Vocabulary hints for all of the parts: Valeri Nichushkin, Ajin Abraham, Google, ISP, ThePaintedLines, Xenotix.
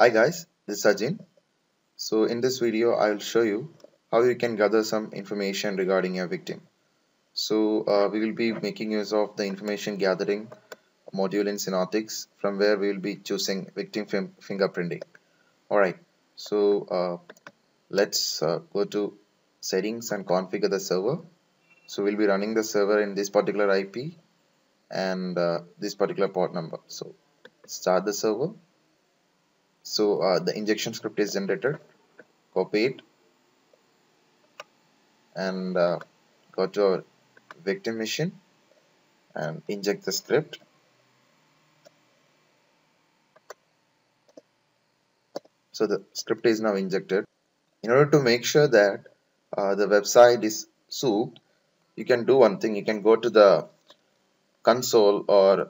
Hi guys, this is Ajin. So in this video I will show you how you can gather some information regarding your victim. So we will be making use of the information gathering module in Xenotix, from where we will be choosing victim fingerprinting. Alright, so let's go to settings and configure the server. So we'll be running the server in this particular IP and this particular port number. So start the server. So the injection script is generated, copy it, and go to our victim machine and inject the script. So the script is now injected. In order to make sure that the website is souped, you can do one thing. You can go to the console, or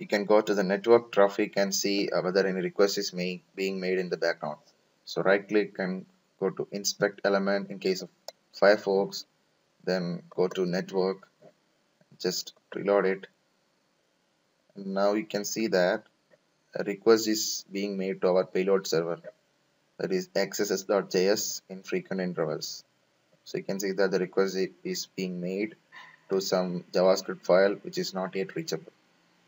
you can go to the network traffic and see whether any request is being made in the background. So right click and go to inspect element in case of Firefox, then go to network, just reload it. And now you can see that a request is being made to our payload server, that is xss.js, in frequent intervals. So you can see that the request is being made to some JavaScript file which is not yet reachable.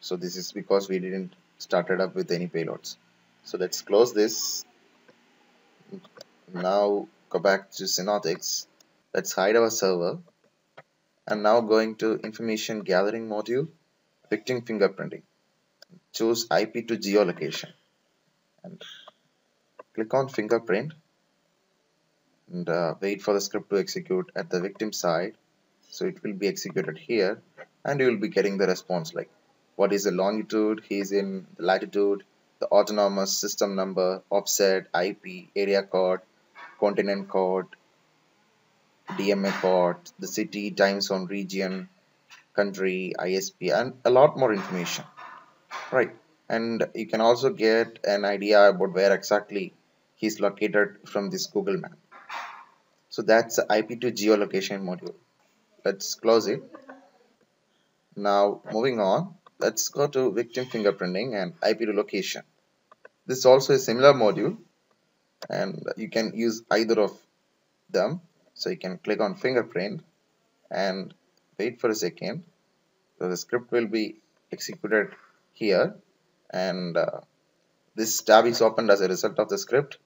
So this is because we didn't started up with any payloads. So let's close this. Now go back to Xenotix. Let's hide our server. And now going to information gathering module, victim fingerprinting. Choose IP to geolocation. And click on fingerprint. And wait for the script to execute at the victim side. So it will be executed here. And you will be getting the response like, what is the longitude, he is in the latitude, the autonomous system number, offset, IP, area code, continent code, DMA code, the city, time zone, region, country, ISP, and a lot more information. Right, and you can also get an idea about where exactly he is located from this Google map. So that's the IP to geolocation module. Let's close it. Now moving on. Let's go to victim fingerprinting and IP to location. This is also a similar module and you can use either of them. So you can click on fingerprint and wait for a second. So the script will be executed here, and this tab is opened as a result of the script.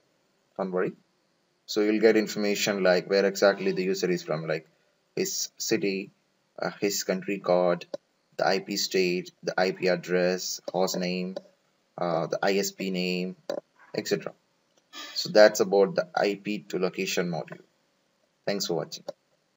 Don't worry. So you'll get information like where exactly the user is from, like his city, his country code, the IP state, the IP address, host name, the ISP name, etc. So that's about the IP to location module. Thanks for watching.